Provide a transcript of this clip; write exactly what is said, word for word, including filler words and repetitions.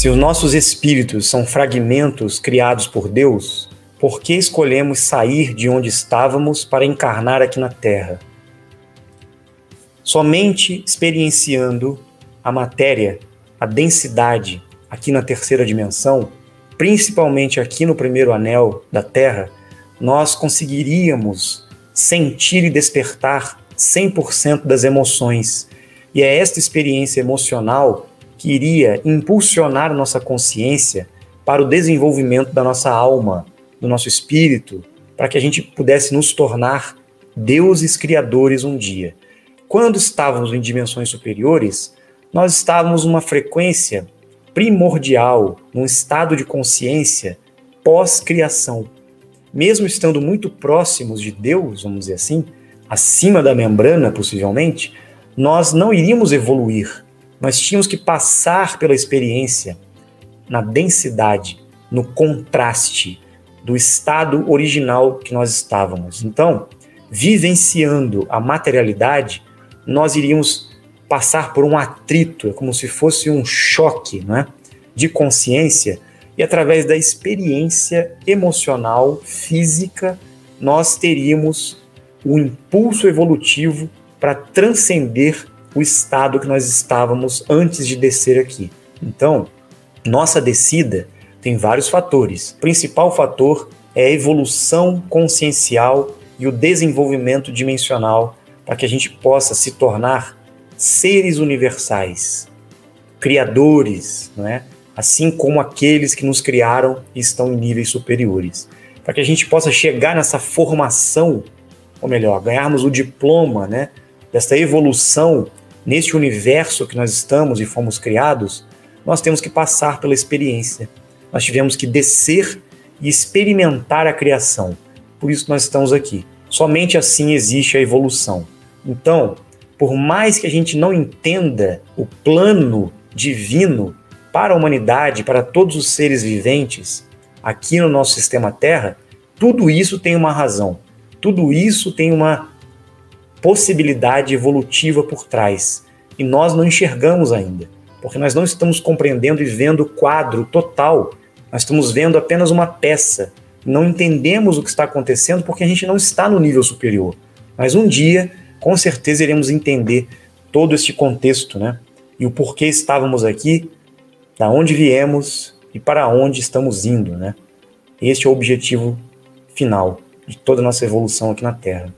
Se os nossos espíritos são fragmentos criados por Deus, por que escolhemos sair de onde estávamos para encarnar aqui na Terra? Somente experienciando a matéria, a densidade, aqui na terceira dimensão, principalmente aqui no primeiro anel da Terra, nós conseguiríamos sentir e despertar cem por cento das emoções. E é esta experiência emocional que iria impulsionar nossa consciência para o desenvolvimento da nossa alma, do nosso espírito, para que a gente pudesse nos tornar deuses criadores um dia. Quando estávamos em dimensões superiores, nós estávamos numa frequência primordial, num estado de consciência pós-criação. Mesmo estando muito próximos de Deus, vamos dizer assim, acima da membrana, possivelmente, nós não iríamos evoluir. Nós tínhamos que passar pela experiência na densidade, no contraste do estado original que nós estávamos. Então, vivenciando a materialidade, nós iríamos passar por um atrito, como se fosse um choque, né, de consciência, e através da experiência emocional, física, nós teríamos o impulso evolutivo para transcender o estado que nós estávamos antes de descer aqui. Então, nossa descida tem vários fatores. O principal fator é a evolução consciencial e o desenvolvimento dimensional para que a gente possa se tornar seres universais, criadores, né? Assim como aqueles que nos criaram e estão em níveis superiores. Para que a gente possa chegar nessa formação, ou melhor, ganharmos o diploma, né, desta evolução neste universo que nós estamos e fomos criados, nós temos que passar pela experiência. Nós tivemos que descer e experimentar a criação. Por isso nós estamos aqui. Somente assim existe a evolução. Então, por mais que a gente não entenda o plano divino para a humanidade, para todos os seres viventes, aqui no nosso sistema Terra, tudo isso tem uma razão. Tudo isso tem uma possibilidade evolutiva por trás. E nós não enxergamos ainda, porque nós não estamos compreendendo e vendo o quadro total. Nós estamos vendo apenas uma peça. Não entendemos o que está acontecendo porque a gente não está no nível superior. Mas um dia, com certeza, iremos entender todo este contexto, né? E o porquê estávamos aqui, da onde viemos e para onde estamos indo, né? Este é o objetivo final de toda a nossa evolução aqui na Terra.